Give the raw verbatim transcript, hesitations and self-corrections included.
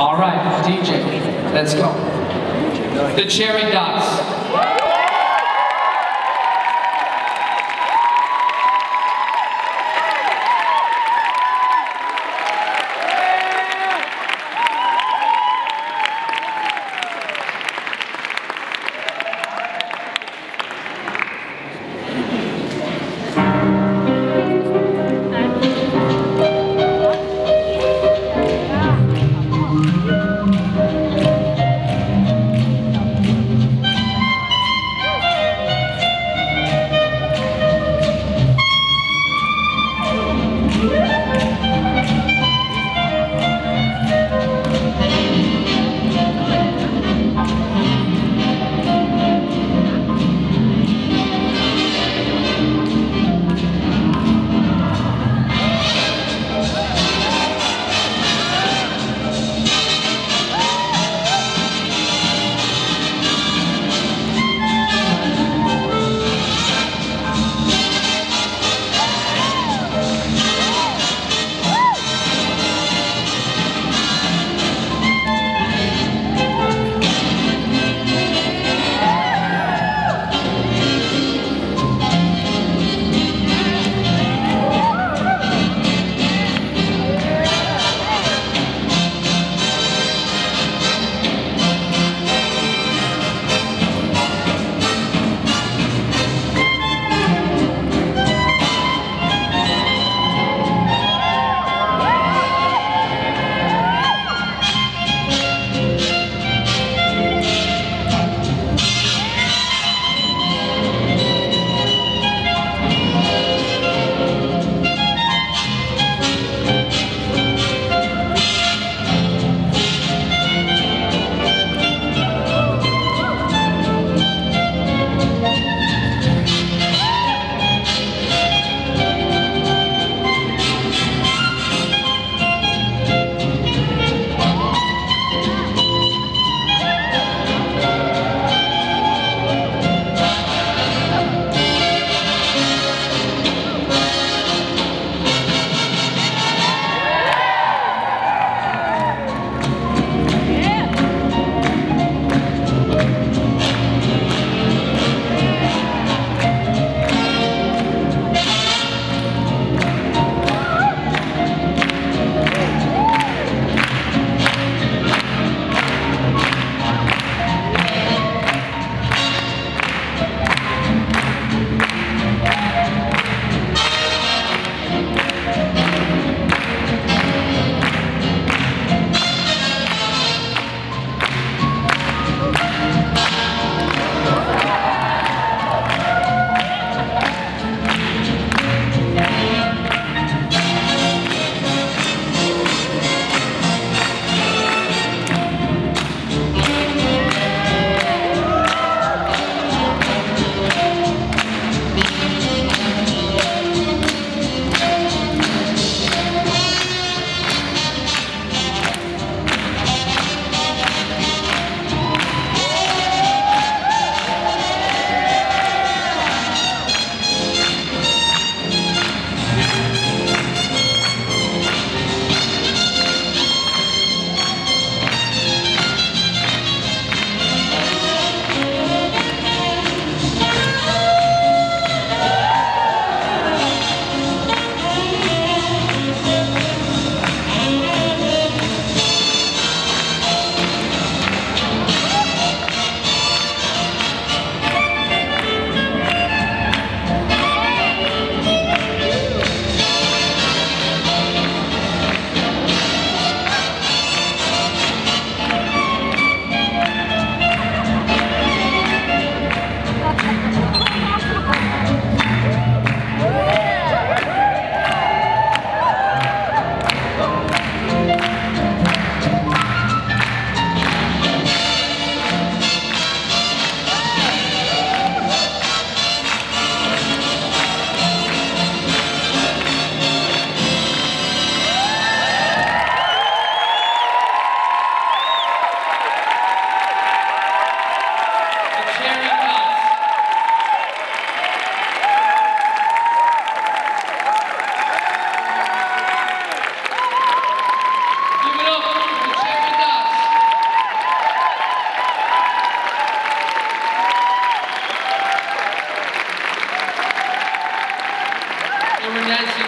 All right, D J, let's go. The Cherry Dots. Thank you.